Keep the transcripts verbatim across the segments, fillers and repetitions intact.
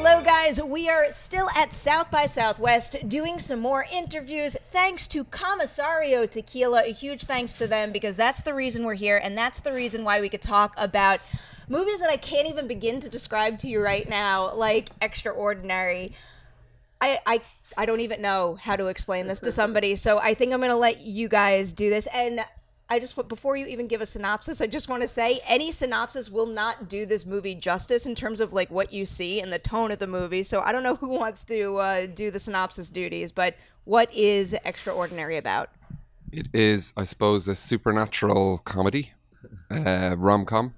Hello, guys. We are still at South by Southwest doing some more interviews. Thanks to Commissario Tequila. A huge thanks to them, because that's the reason we're here, and that's the reason why we could talk about movies that I can't even begin to describe to you right now, like Extra Ordinary. I, I, I don't even know how to explain this to somebody, so I think I'm going to let you guys do this. And I just, before you even give a synopsis, I just want to say any synopsis will not do this movie justice in terms of like what you see and the tone of the movie. So I don't know who wants to uh, do the synopsis duties, but what is Extra Ordinary about? It is, I suppose, a supernatural comedy, uh, rom-com.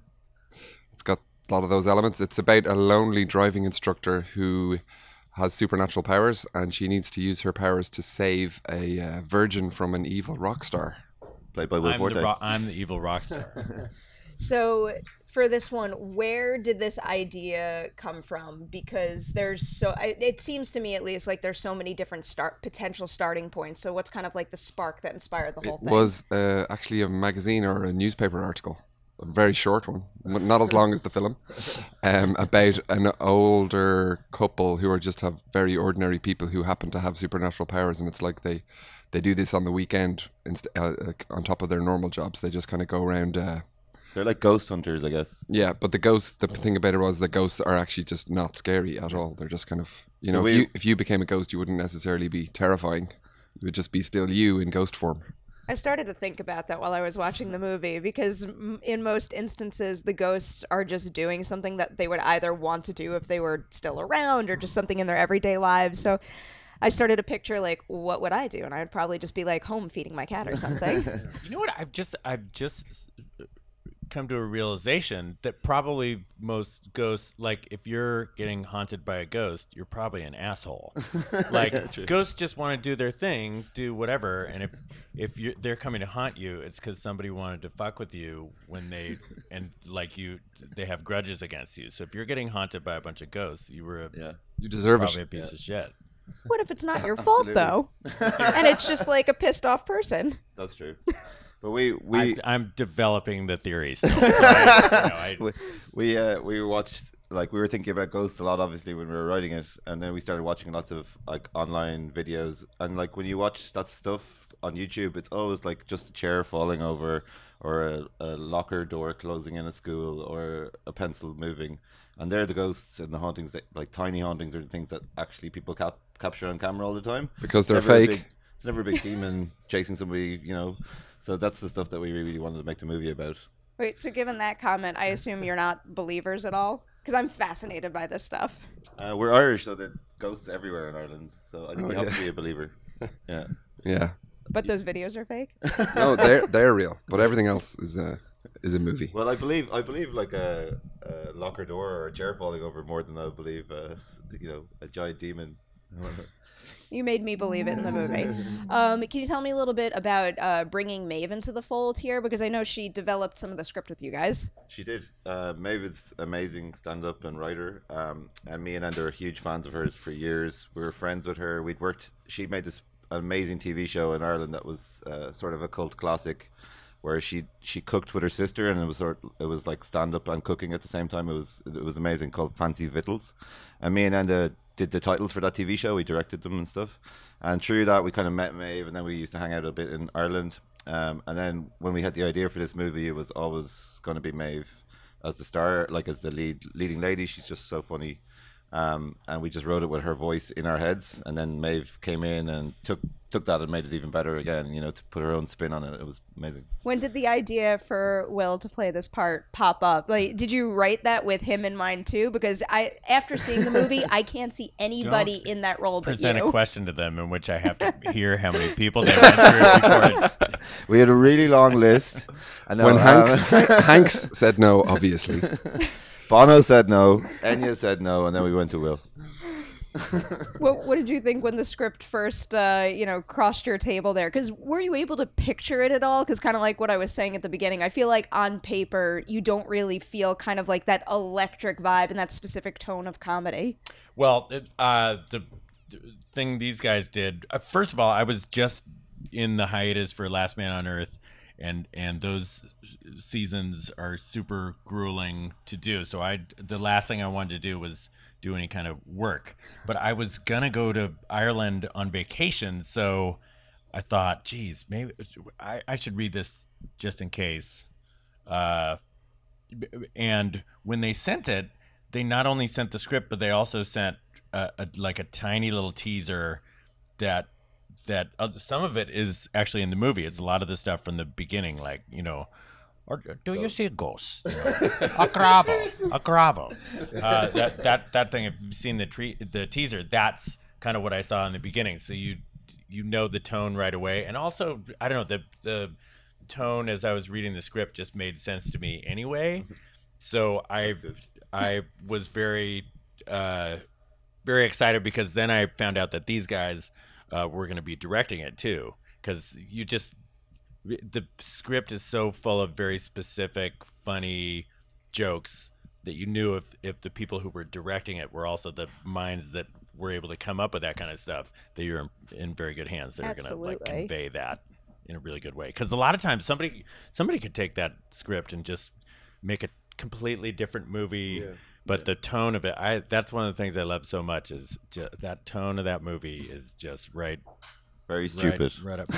It's got a lot of those elements. It's about a lonely driving instructor who has supernatural powers, and she needs to use her powers to save a uh, virgin from an evil rock star. Played by Will Forte. I'm the evil rock star. So for this one, where did this idea come from? Because there's so, it seems to me at least, like there's so many different start potential starting points. So what's kind of like the spark that inspired the whole thing? It was uh, actually a magazine or a newspaper article, a very short one, not as long as the film, um, about an older couple who are just have very ordinary people who happen to have supernatural powers, and it's like they... They do this on the weekend inst uh, on top of their normal jobs. They just kind of go around. Uh, They're like ghost hunters, I guess. Yeah, but the ghosts, the thing about it was the ghosts are actually just not scary at all. They're just kind of, you know, so if, you, if you became a ghost, you wouldn't necessarily be terrifying. You would just be still you in ghost form. I started to think about that while I was watching the movie, because in most instances, the ghosts are just doing something that they would either want to do if they were still around or just something in their everyday lives. So I started to picture, like, what would I do? And I would probably just be, like, home feeding my cat or something. You know what? I've just I've just come to a realization that probably most ghosts, like, if you're getting haunted by a ghost, you're probably an asshole. Like, yeah, ghosts just want to do their thing, do whatever. And if, if you're, they're coming to haunt you, it's because somebody wanted to fuck with you when they, and, like, you, they have grudges against you. So if you're getting haunted by a bunch of ghosts, you were a, yeah. you deserve probably a piece yeah. of shit. What if it's not your fault, though? And it's just like a pissed off person. That's true. But we... we I, I'm developing the theory. So I, you know, I... We, uh, we watched... Like, we were thinking about ghosts a lot, obviously, when we were writing it. And then we started watching lots of, like, online videos. And, like, when you watch that stuff on YouTube, it's always, like, just a chair falling over or a, a locker door closing in a school or a pencil moving. And they're the ghosts and the hauntings, that, like, tiny hauntings are the things that actually people cap capture on camera all the time. Because they're fake. Big, it's never a big demon chasing somebody, you know. So that's the stuff that we really wanted to make the movie about. Wait, so given that comment, I assume you're not believers at all? Because I'm fascinated by this stuff. Uh, we're Irish, so there are ghosts everywhere in Ireland. So I think oh, we yeah. have to be a believer. Yeah. Yeah. But those videos are fake? No, they're they're real. But everything else is a is a movie. Well, I believe I believe like a, a locker door or a chair falling over more than I believe uh, you know, a giant demon. You made me believe it in the movie. Um, can you tell me a little bit about uh, bringing Maeve into the fold here? Because I know she developed some of the script with you guys. She did. Uh, Maeve is amazing stand-up and writer. Um, and me and Enda are huge fans of hers for years. We were friends with her. We'd worked. She made this amazing T V show in Ireland that was uh, sort of a cult classic, where she she cooked with her sister, and it was sort of, it was like stand-up and cooking at the same time. It was it was amazing, called Fancy Vittles. And me and Enda did the titles for that T V show. We directed them and stuff, and through that we kind of met Maeve, and then we used to hang out a bit in Ireland, um, and then when we had the idea for this movie, it was always going to be Maeve as the star, like as the lead leading lady. She's just so funny, um, and we just wrote it with her voice in our heads, and then Maeve came in and took took that and made it even better again, you know, to put her own spin on it. It was amazing. When did the idea for Will to play this part pop up? Like, did you write that with him in mind too? Because I, after seeing the movie, I can't see anybody Don't in that role but you. Present a question to them in which I have to hear how many people they went through before. We had a really long list. I know, when um, Hanks, Hanks said no, obviously. Bono said no, Enya said no, and then we went to Will. what, what did you think when the script first, uh, you know, crossed your table there? Because were you able to picture it at all? Because kind of like what I was saying at the beginning, I feel like on paper, you don't really feel kind of like that electric vibe and that specific tone of comedy. Well, it, uh, the thing these guys did, uh, first of all, I was just in the hiatus for Last Man on Earth, and and those seasons are super grueling to do. So I, the last thing I wanted to do was do any kind of work. But I was gonna go to Ireland on vacation, so I thought, geez, maybe I, I should read this just in case. Uh, and when they sent it, they not only sent the script, but they also sent a, a, like a tiny little teaser that that uh, some of it is actually in the movie. It's a lot of the stuff from the beginning, like, you know, or, do you see a ghost? You know, a cravo, a cravo. Uh, that that that thing. If you've seen the tre the teaser, that's kind of what I saw in the beginning. So you you know the tone right away, and also I don't know the the tone as I was reading the script just made sense to me anyway. So I I was very uh, very excited, because then I found out that these guys uh, were going to be directing it too, because you just. The script is so full of very specific, funny jokes that you knew if, if the people who were directing it were also the minds that were able to come up with that kind of stuff, that you're in, in very good hands that are going to like convey that in a really good way. Because a lot of times somebody somebody could take that script and just make a completely different movie, yeah. but yeah. the tone of it, I that's one of the things I love so much is just, that tone of that movie is just right. Very stupid. Right, right up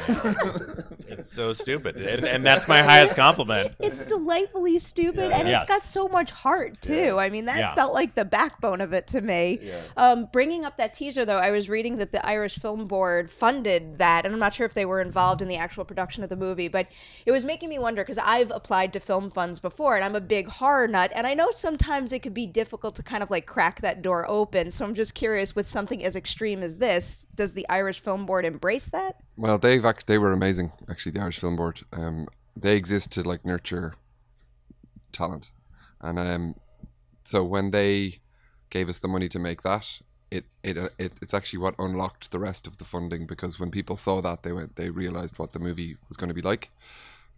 it's so stupid. And, and that's my highest compliment. It's delightfully stupid, yeah. and yes. it's got so much heart, too. Yeah. I mean, that yeah. felt like the backbone of it to me. Yeah. Um, bringing up that teaser, though, I was reading that the Irish Film Board funded that, and I'm not sure if they were involved in the actual production of the movie, but it was making me wonder, because I've applied to film funds before, and I'm a big horror nut, and I know sometimes it could be difficult to kind of like crack that door open, so I'm just curious, with something as extreme as this, does the Irish Film Board embrace that? Well, they've act they were amazing, actually, the Irish Film Board. Um, they exist to like nurture talent, and um, so when they gave us the money to make that, it it, uh, it it's actually what unlocked the rest of the funding, because when people saw that, they went they realized what the movie was going to be like.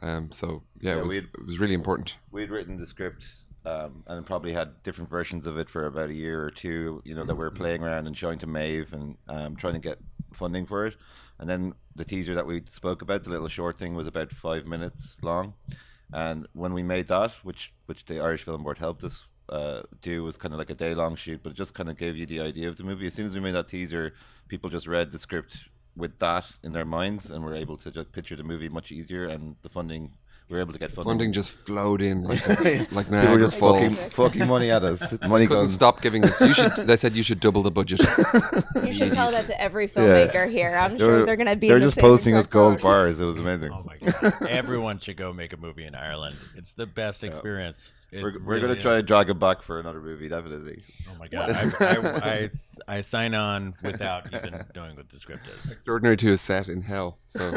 Um, so yeah, yeah it, was, had, it was really important. We'd written the script um, and probably had different versions of it for about a year or two. You know that we were playing around and showing to Maeve and um, trying to get funding for it, and then the teaser that we spoke about, the little short thing, was about five minutes long, and when we made that, which which the Irish Film Board helped us uh do, was kind of like a day-long shoot, but it just kind of gave you the idea of the movie. As soon as we made that teaser, people just read the script with that in their minds and were able to just picture the movie much easier, and the funding we were able to get funding. Funding just flowed in like, like Niagara Falls. They were just fucking, fucking money at us. Money couldn't stop giving us. You should, they said you should double the budget. You should tell that to every filmmaker yeah. here. I'm they're, sure they're going to be They're in the just same posting us gold bars. It was amazing. Oh my God. Everyone should go make a movie in Ireland. It's the best experience. Yeah. We're, we're really going to try to drag it back for another movie, definitely. Oh my God. I, I, I, I sign on without even knowing what the script is. Extraordinary two is set in hell. So...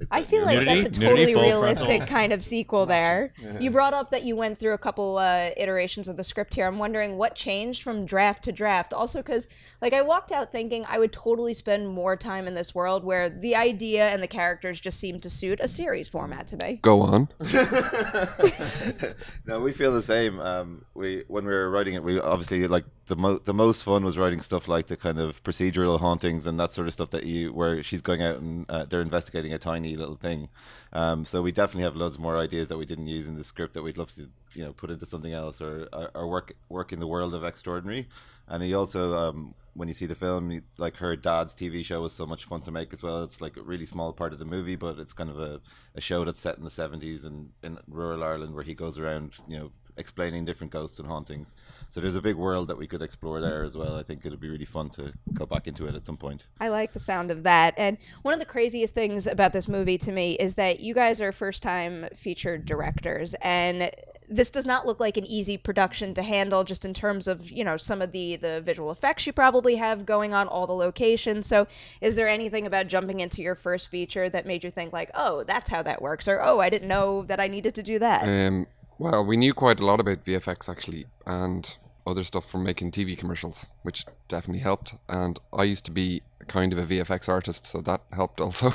It's I feel nudity, like that's a totally nudity, realistic frontal. Kind of sequel there. Yeah. You brought up that you went through a couple uh, iterations of the script here. I'm wondering what changed from draft to draft. Also, because like I walked out thinking I would totally spend more time in this world where the idea and the characters just seem to suit a series format today. Go on. No, we feel the same. Um, we when we were writing it, we obviously like the most the most fun was writing stuff like the kind of procedural hauntings and that sort of stuff that you where she's going out and uh, they're investigating a tiny little thing. Um, so we definitely have loads more ideas that we didn't use in the script that we'd love to, you know, put into something else or, or, or work work in the world of Extra Ordinary. And he also, um, when you see the film, you, like her dad's T V show was so much fun to make as well. It's like a really small part of the movie, but it's kind of a, a show that's set in the seventies and in rural Ireland where he goes around, you know, explaining different ghosts and hauntings. So there's a big world that we could explore there as well. I think it'd be really fun to go back into it at some point. I like the sound of that. And one of the craziest things about this movie to me is that you guys are first-time featured directors, and this does not look like an easy production to handle just in terms of, you know, some of the, the visual effects you probably have going on, all the locations. So is there anything about jumping into your first feature that made you think like, oh, that's how that works, or, oh, I didn't know that I needed to do that? Um, Well, we knew quite a lot about V F X, actually, and other stuff from making T V commercials, which definitely helped. And I used to be kind of a V F X artist, so that helped also.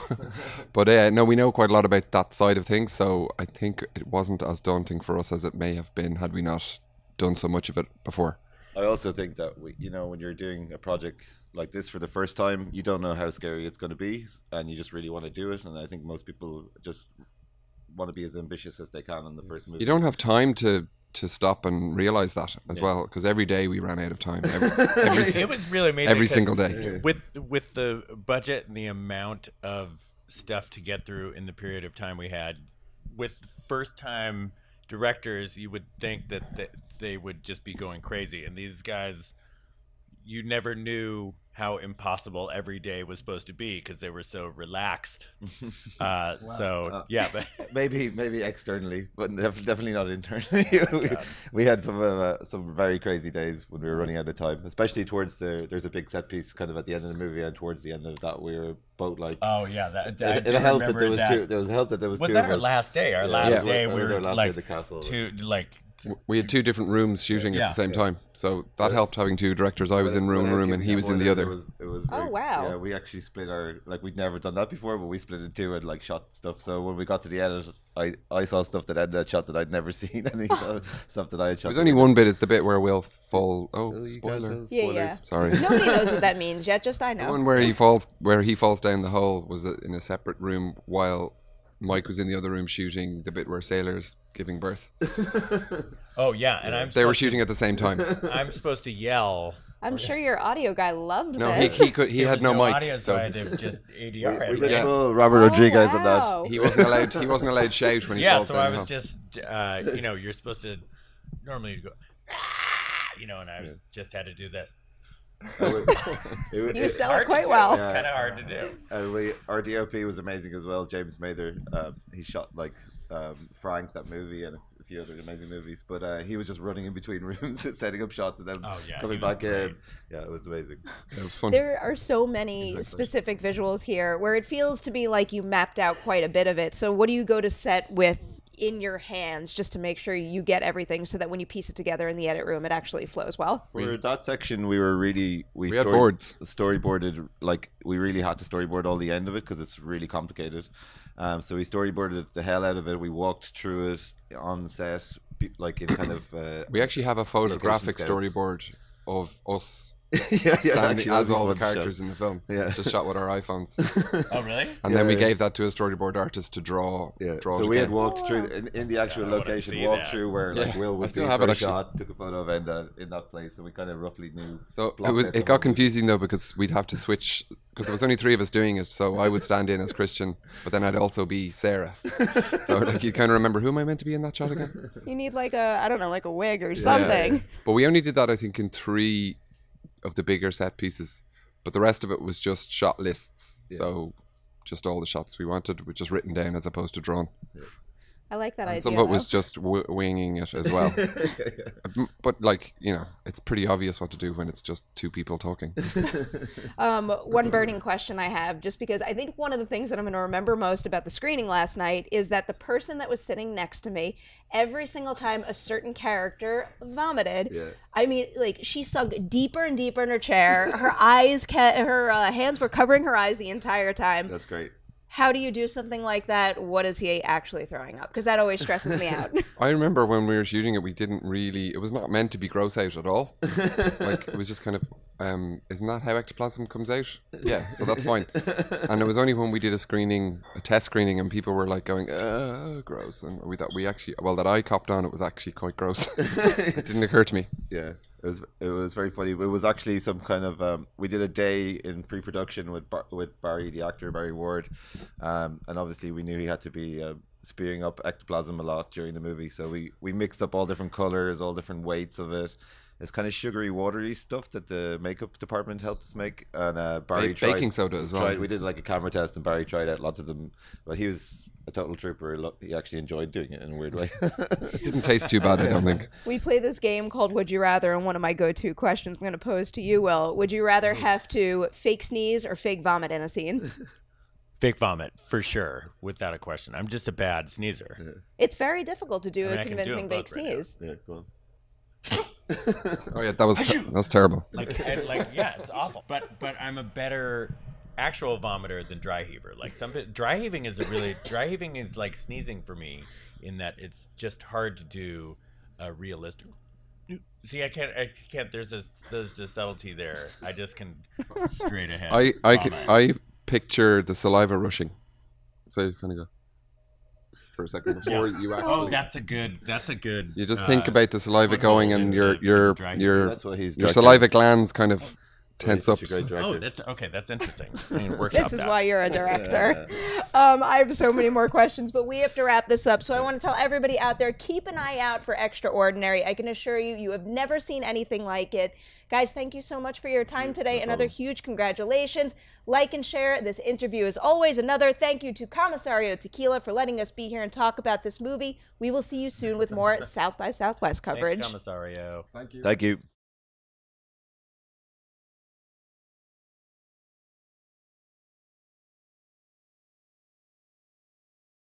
But uh, no, we know quite a lot about that side of things, so I think it wasn't as daunting for us as it may have been had we not done so much of it before. I also think that, we, you know, when you're doing a project like this for the first time, you don't know how scary it's going to be, and you just really want to do it. And I think most people just want to be as ambitious as they can in the first movie. You don't have time to to stop and realize that as yeah. well, because every day we ran out of time. Every, every, it was really amazing. Every single day. With, with the budget and the amount of stuff to get through in the period of time we had, with first-time directors, you would think that th they would just be going crazy. And these guys, you never knew how impossible every day was supposed to be because they were so relaxed. Uh, wow. So uh, yeah, but maybe maybe externally, but def definitely not internally. we, we had some uh, some very crazy days when we were running out of time, especially towards the there's a big set piece kind of at the end of the movie, and towards the end of that we were both like, oh yeah, that, that, it, it, it helped that there was that. two. There was help that there was, was two. Was that our us. last day? Our yeah, last yeah. day we were like day at the castle. Two, like. We had two different rooms shooting yeah. at the same yeah. time, so that helped having two directors. I was in one room and he was in the other. It was, it was oh wow! Yeah, we actually split our like we'd never done that before, but we split in two and like shot stuff. So when we got to the edit, I I saw stuff that Enda had shot that I'd never seen, and he saw stuff that I had shot. There's only one bit. It's the bit where Will fall. Oh, oh spoiler! Yeah, yeah. Sorry. Nobody knows what that means yet. Just I know. The one where he falls, where he falls down the hole, was in a separate room while Mike was in the other room shooting the bit where Sailor's giving birth. Oh yeah, and I'm they were shooting to, at the same time. I'm supposed to yell. I'm sure your audio guy loved no, this. No, he, he could. He had no, no mic. Audio so guy just A D R. We, we did yeah. full Robert oh, Rodriguez on wow. that. He wasn't allowed. He wasn't allowed to shout when he yeah. So I was just, uh, you know, you're supposed to normally go, ah, you know, and I was yeah. just had to do this. So we, it, you it, sell it quite well. Yeah. It's kind of hard to do. And we, our D O P was amazing as well. James Mather, um, he shot like um, Frank, that movie, and a few other amazing movies. But uh, he was just running in between rooms and setting up shots and then oh, yeah, coming back in. Yeah, it was amazing. It was fun. There are so many exactly. specific visuals here where it feels to be like you mapped out quite a bit of it. So what do you go to set with in your hands just to make sure you get everything so that when you piece it together in the edit room it actually flows well? For that section we were really we, we had boards. storyboarded like we really had to storyboard all the end of it because it's really complicated, um, so we storyboarded the hell out of it. We walked through it on set like in kind of uh, we actually have a photographic storyboard of us yeah, yeah, actually, as all the characters shot. in the film, yeah. just shot with our iPhones. Oh, really? And yeah, then we yeah. gave that to a storyboard artist to draw. Yeah. Draw so we again. had walked oh, through in, in the actual yeah, location, walked that. through where yeah. like Will would do a shot, took a photo of Enda in that place, so we kind of roughly knew. So it was. It, it got confusing though because we'd have to switch because there was only three of us doing it. So I would stand in as Christian, but then I'd also be Sarah. So like you kind of remember who am I meant to be in that shot again? You need like a I don't know like a wig or yeah. something. Yeah. But we only did that I think in three of the bigger set pieces, but the rest of it was just shot lists. Yeah. So just all the shots we wanted were just written down as opposed to drawn. Yeah. I like that and idea. Some of it though. was just w winging it as well. yeah. But like, you know, it's pretty obvious what to do when it's just two people talking. um, one burning question I have, just because I think one of the things that I'm going to remember most about the screening last night is that the person that was sitting next to me, every single time a certain character vomited, yeah. I mean, like she sunk deeper and deeper in her chair. Her eyes, ca her uh, hands were covering her eyes the entire time. That's great. How do you do something like that? What is he actually throwing up? Because that always stresses me out. I remember when we were shooting it, we didn't really, it was not meant to be gross out at all. Like it was just kind of, um, isn't that how ectoplasm comes out? Yeah, so that's fine. And it was only when we did a screening, a test screening, and people were like going, uh, gross. And we thought we actually, well, that I copped on, it was actually quite gross. It didn't occur to me. Yeah. It was it was very funny. It was actually some kind of um, we did a day in pre-production with Bar with Barry, the actor Barry Ward, um, and obviously we knew he had to be uh, spewing up ectoplasm a lot during the movie. So we we mixed up all different colors, all different weights of it. It's kind of sugary, watery stuff that the makeup department helped us make, and uh, Barry ba tried, baking soda as well. Tried, we did like a camera test, and Barry tried out lots of them, but he was a total trooper. He actually enjoyed doing it in a weird way. It didn't taste too bad, I don't think. We play this game called Would You Rather, and one of my go-to questions I'm going to pose to you, Will. Would you rather have to fake sneeze or fake vomit in a scene? Fake vomit, for sure, without a question. I'm just a bad sneezer. Yeah. It's very difficult to do I mean, a convincing do fake sneeze. Right yeah, cool. Oh yeah, that was ter that's terrible. Like, and, like, yeah, it's awful. But but I'm a better actual vomiter than dry heaver. Like some dry heaving is a really dry heaving is like sneezing for me in that it's just hard to do a realistic See, I can't. I can't. There's this. There's this subtlety there. I just can straight ahead. I. I. Can, I picture the saliva rushing. So you kind of go for a second before yeah. you actually. Oh, that's a good. That's a good. You just uh, think about the saliva going, and your your your that's what he's your saliva glands kind of tense up. Oh, that's okay. That's interesting. I mean, this is that. Why you're a director. yeah. um, I have so many more questions, but we have to wrap this up. So I want to tell everybody out there, keep an eye out for Extra Ordinary. I can assure you, you have never seen anything like it. Guys, thank you so much for your time today. No Another huge congratulations. Like and share this interview as always. Another thank you to Commissario Tequila for letting us be here and talk about this movie. We will see you soon with more South by Southwest coverage. Thanks, Commissario. Thank you. Thank you.